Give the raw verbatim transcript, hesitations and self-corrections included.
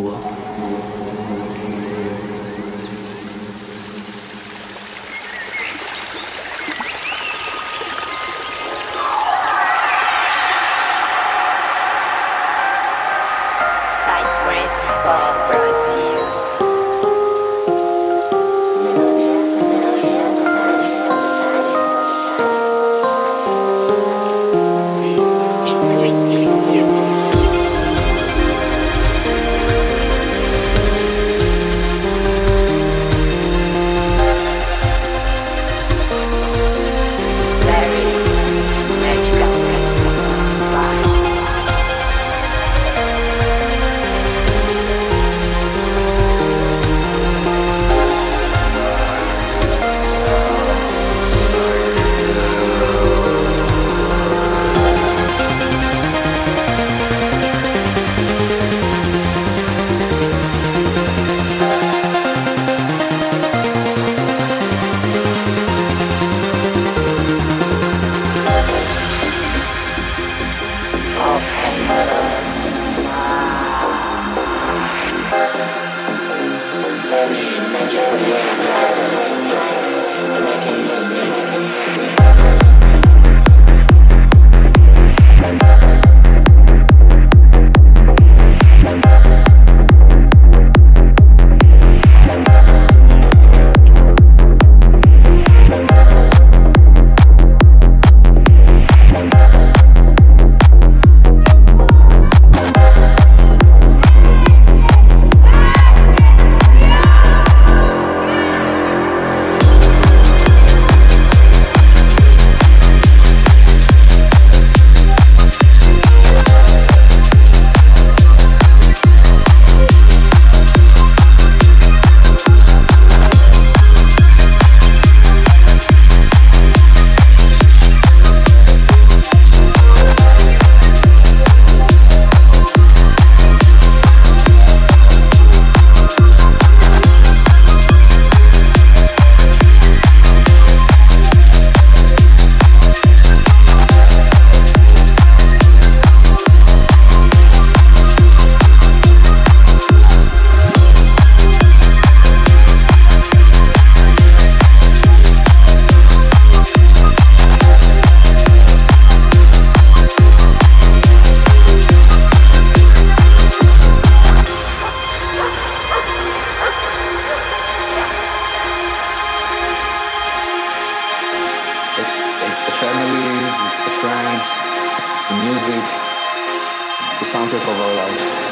will. Cypress of Brazil. It's the family, it's the friends, it's the music, it's the soundtrack of our life.